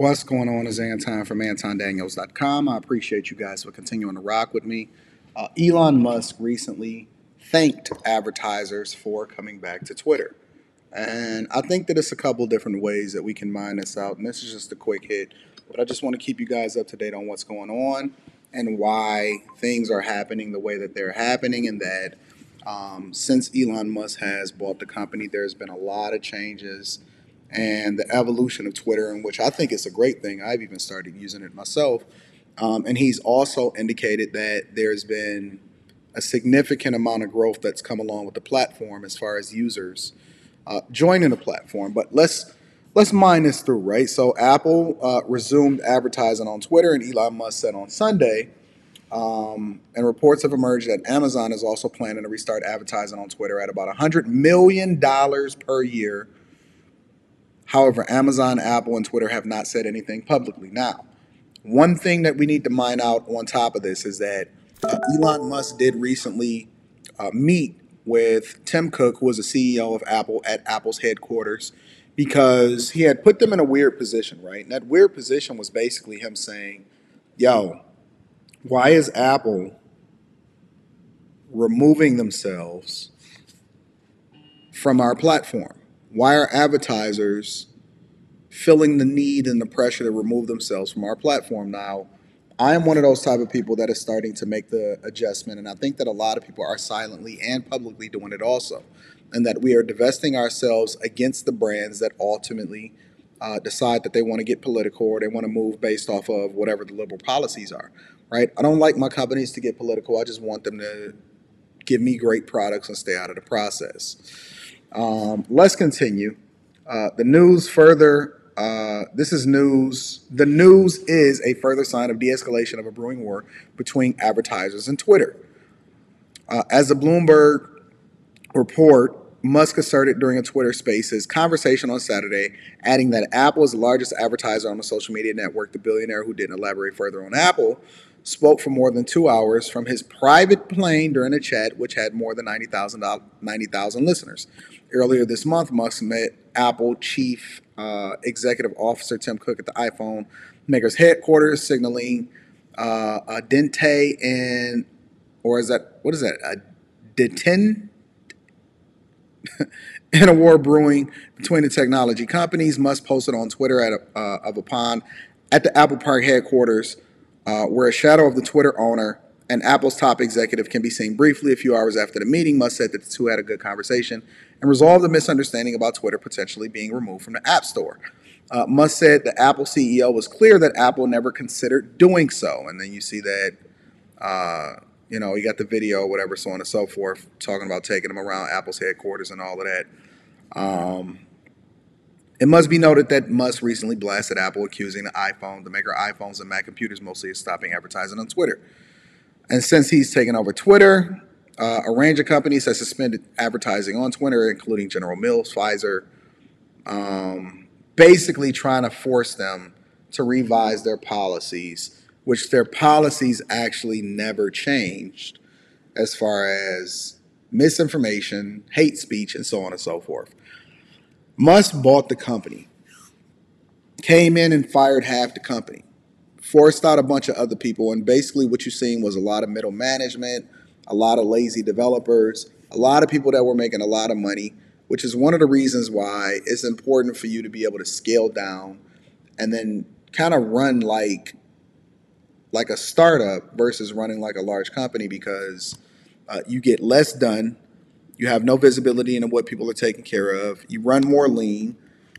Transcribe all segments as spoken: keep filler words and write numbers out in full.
What's going on? It's Anton from Anton Daniels dot com. I appreciate you guys for continuing to rock with me. Uh, Elon Musk recently thanked advertisers for coming back to Twitter. And I think that it's a couple different ways that we can mine this out. And this is just a quick hit. But I just want to keep you guys up to date on what's going on and why things are happening the way that they're happening. And that um, since Elon Musk has bought the company, there's been a lot of changes and the evolution of Twitter, in which I think it's a great thing. I've even started using it myself. Um, and he's also indicated that there's been a significant amount of growth that's come along with the platform as far as users uh, joining the platform. But let's let's mine this through, right? So Apple uh, resumed advertising on Twitter, and Elon Musk said on Sunday, um, and reports have emerged that Amazon is also planning to restart advertising on Twitter at about one hundred million dollars per year. However, Amazon, Apple, and Twitter have not said anything publicly. Now, one thing that we need to mine out on top of this is that uh, Elon Musk did recently uh, meet with Tim Cook, who was the C E O of Apple, at Apple's headquarters, because he had put them in a weird position, right? And that weird position was basically him saying, yo, why is Apple removing themselves from our platform? Why are advertisers feeling the need and the pressure to remove themselves from our platform? Now, I am one of those type of people that is starting to make the adjustment, and I think that a lot of people are silently and publicly doing it also, and that we are divesting ourselves against the brands that ultimately uh, decide that they want to get political or they want to move based off of whatever the liberal policies are, right? I don't like my companies to get political. I just want them to give me great products and stay out of the process. Um, let's continue. Uh, the news further, uh, this is news. The news is a further sign of de-escalation of a brewing war between advertisers and Twitter. Uh, as the Bloomberg report, Musk asserted during a Twitter Spaces conversation on Saturday, adding that Apple is the largest advertiser on the social media network. The billionaire, who didn't elaborate further on Apple, spoke for more than two hours from his private plane during a chat which had more than ninety thousand listeners. Earlier this month, Musk met Apple Chief uh, Executive Officer Tim Cook at the iPhone maker's headquarters, signaling uh, a dente in, or is that, what is that, a detent? In a war brewing between the technology companies. Musk posted on Twitter at a, uh, of a pond at the Apple Park headquarters, Uh, where a shadow of the Twitter owner and Apple's top executive can be seen briefly. A few hours after the meeting, Musk said that the two had a good conversation and resolved the misunderstanding about Twitter potentially being removed from the App Store. Uh, Musk said the Apple C E O was clear that Apple never considered doing so. And then you see that, uh, you know, you got the video, whatever, so on and so forth, talking about taking them around Apple's headquarters and all of that. Um, It must be noted that Musk recently blasted Apple, accusing the iPhone, the maker of iPhones and Mac computers mostly, of stopping advertising on Twitter. And since he's taken over Twitter, uh, a range of companies has suspended advertising on Twitter, including General Mills, Pfizer, um, basically trying to force them to revise their policies, which their policies actually never changed as far as misinformation, hate speech, and so on and so forth. Musk bought the company, came in and fired half the company, forced out a bunch of other people, and basically what you're seeing was a lot of middle management, a lot of lazy developers, a lot of people that were making a lot of money, which is one of the reasons why it's important for you to be able to scale down and then kind of run like, like a startup versus running like a large company, because uh, you get less done. You have no visibility into what people are taking care of. You run more lean,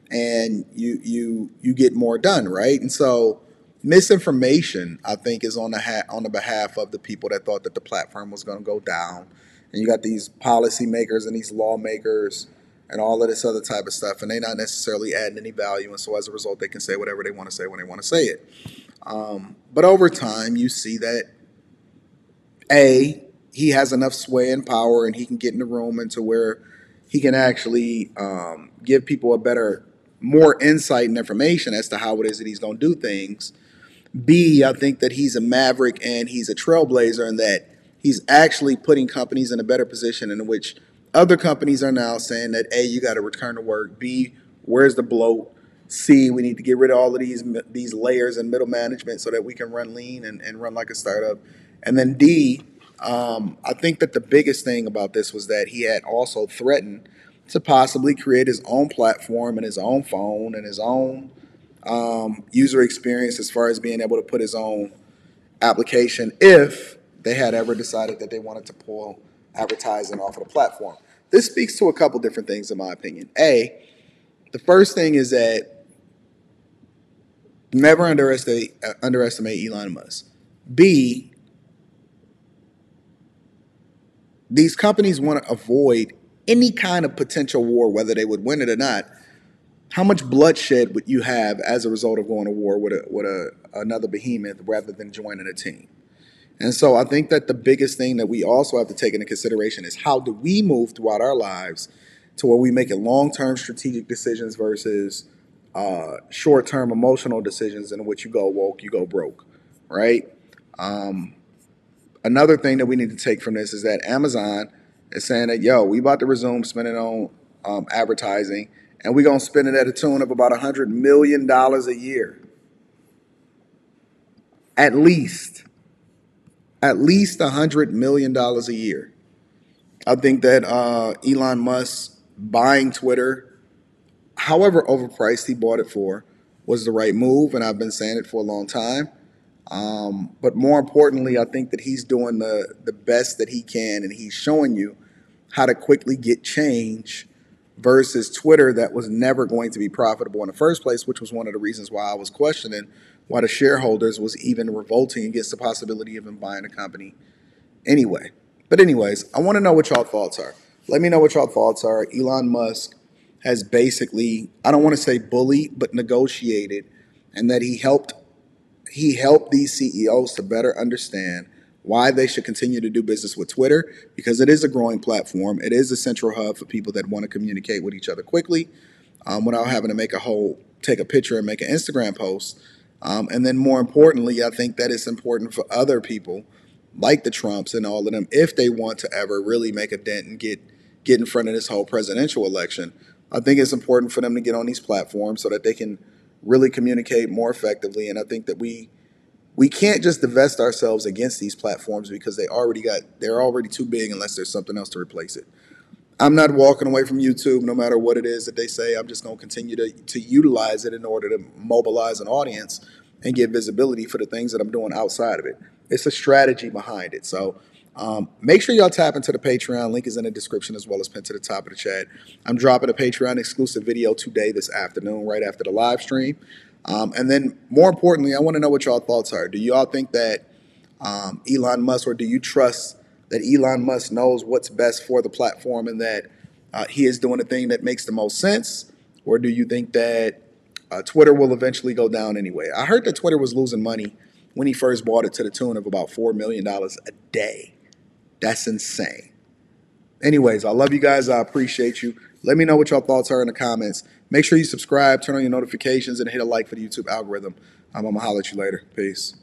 and you you you get more done, right? And so, misinformation, I think, is on the ha on the behalf of the people that thought that the platform was going to go down. And you got these policymakers and these lawmakers and all of this other type of stuff, and they're not necessarily adding any value. And so, as a result, they can say whatever they want to say when they want to say it. Um, but over time, you see that a he has enough sway and power, and he can get in the room into where he can actually um, give people a better, more insight and information as to how it is that he's going to do things. B, I think that he's a maverick and he's a trailblazer, and that he's actually putting companies in a better position, in which other companies are now saying that, A, you got to return to work. B, where's the bloat? see we need to get rid of all of these these layers and middle management so that we can run lean and, and run like a startup. And then D, um, I think that the biggest thing about this was that he had also threatened to possibly create his own platform and his own phone and his own um, user experience as far as being able to put his own application if they had ever decided that they wanted to pull advertising off of the platform. This speaks to a couple different things in my opinion. A, the first thing is that never underestimate, uh, underestimate Elon Musk. B, these companies want to avoid any kind of potential war, whether they would win it or not. How much bloodshed would you have as a result of going to war with a, with a, another behemoth rather than joining a team? And so I think that the biggest thing that we also have to take into consideration is how do we move throughout our lives to where we make long-term strategic decisions versus uh, short-term emotional decisions in which you go woke, you go broke, right? Um, another thing that we need to take from this is that Amazon is saying that, yo, we about to resume spending on um, advertising, and we're going to spend it at a tune of about one hundred million dollars a year. At least. At least one hundred million dollars a year. I think that uh, Elon Musk buying Twitter, however overpriced he bought it for, was the right move, and I've been saying it for a long time. Um, but more importantly, I think that he's doing the, the best that he can, and he's showing you how to quickly get change versus Twitter that was never going to be profitable in the first place, which was one of the reasons why I was questioning why the shareholders was even revolting against the possibility of him buying a company anyway. But anyways, I want to know what y'all thoughts are. Let me know what y'all thoughts are. Elon Musk has basically, I don't want to say bullied, but negotiated, and that he helped he helped these C E Os to better understand why they should continue to do business with Twitter, because it is a growing platform. It is a central hub for people that want to communicate with each other quickly um, without having to make a whole, take a picture and make an Instagram post. Um, and then more importantly, I think that it's important for other people like the Trumps and all of them, if they want to ever really make a dent and get, get in front of this whole presidential election, I think it's important for them to get on these platforms so that they can really communicate more effectively. And I think that we we can't just divest ourselves against these platforms because they already got, they're already too big unless there's something else to replace it. I'm not walking away from YouTube no matter what it is that they say. I'm just going to continue to, to utilize it in order to mobilize an audience and get visibility for the things that I'm doing outside of it. It's a strategy behind it. So um, make sure y'all tap into the Patreon. Link is in the description as well as pinned to the top of the chat. I'm dropping a Patreon exclusive video today this afternoon right after the live stream. Um, and then more importantly, I want to know what y'all thoughts are. Do y'all think that um, Elon Musk, or do you trust that Elon Musk knows what's best for the platform and that uh, he is doing the thing that makes the most sense? Or do you think that uh, Twitter will eventually go down anyway? I heard that Twitter was losing money when he first bought it to the tune of about four million dollars a day. That's insane. Anyways, I love you guys. I appreciate you. Let me know what your thoughts are in the comments. Make sure you subscribe, turn on your notifications, and hit a like for the YouTube algorithm. I'm going to holler at you later. Peace.